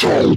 soul.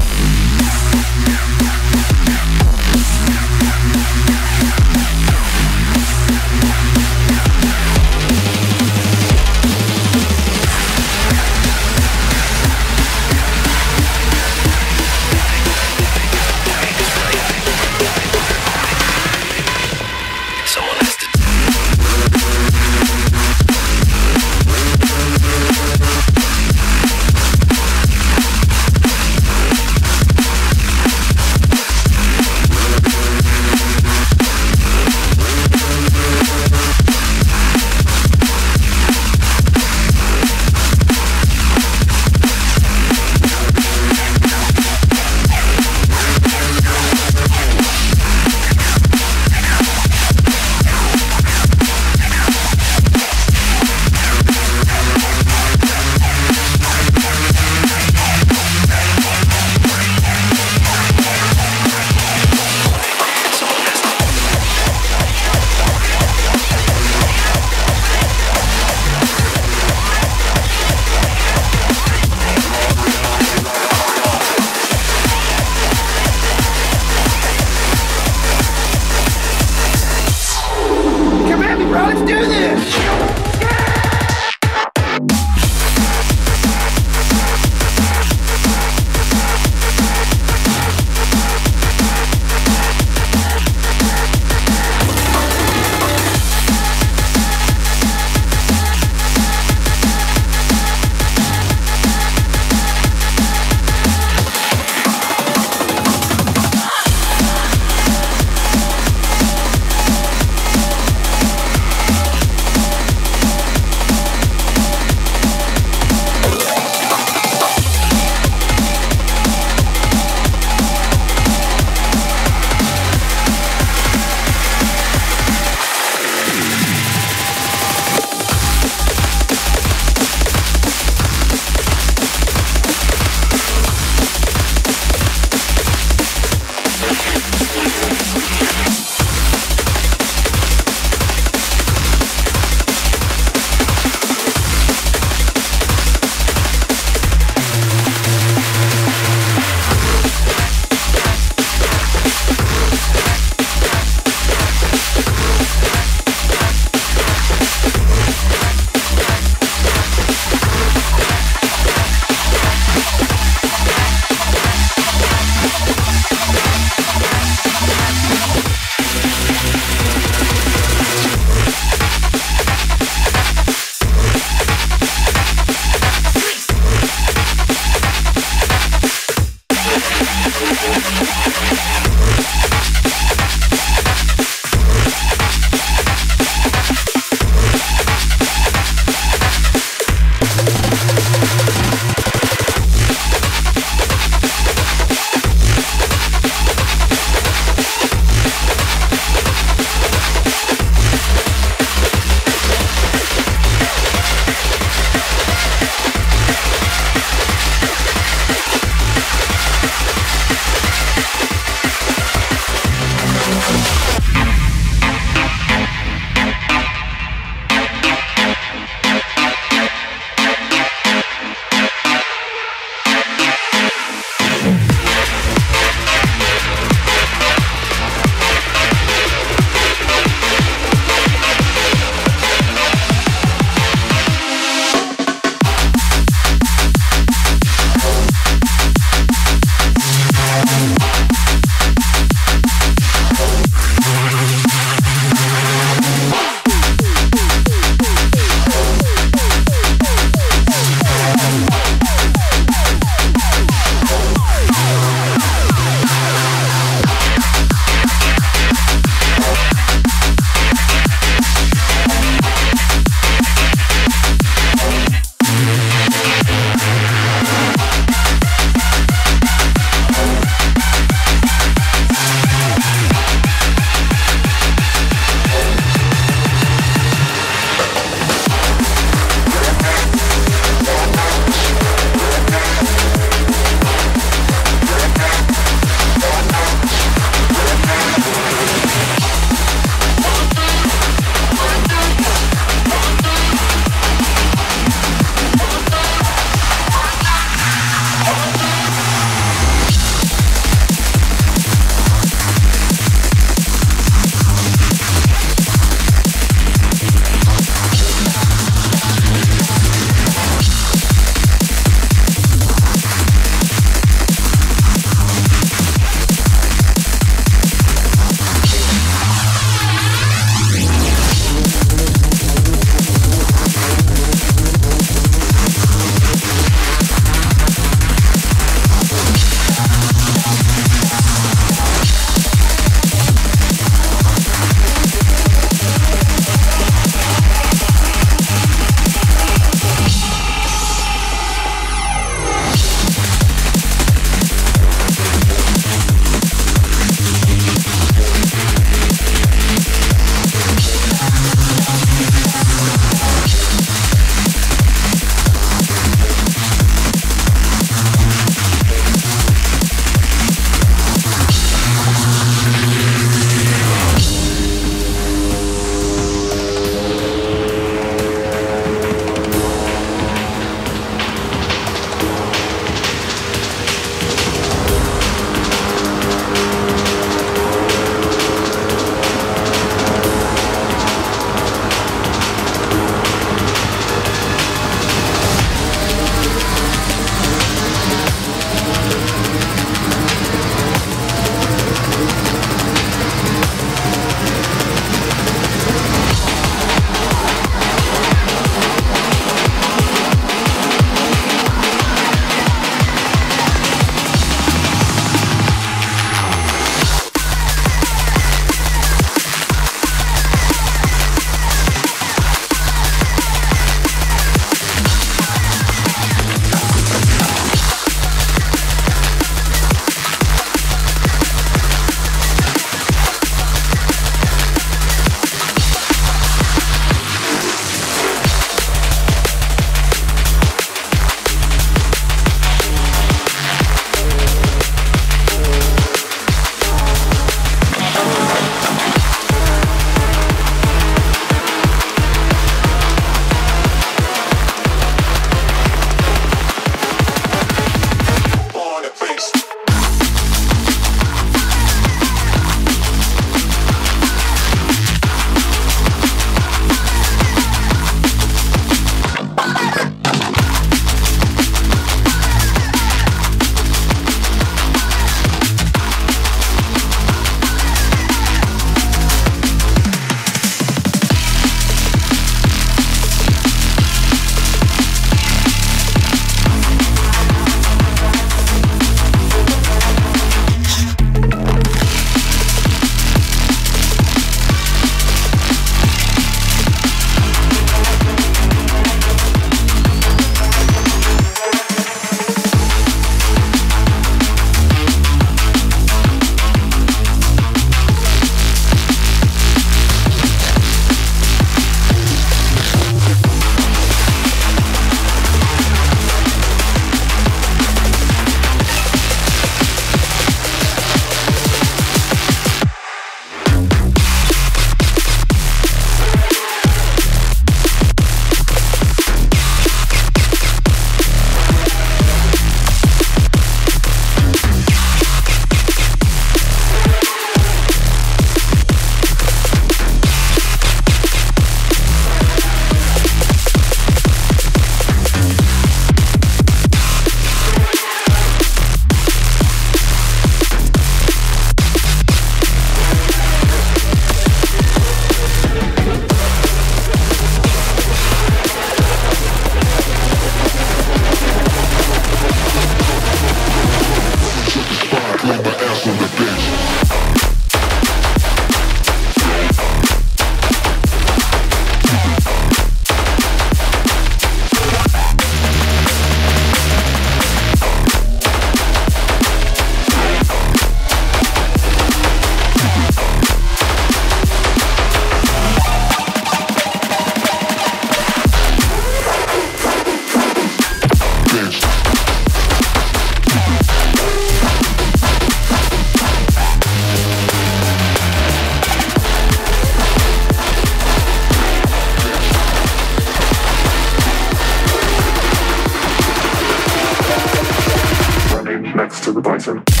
coming from.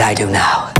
I do now.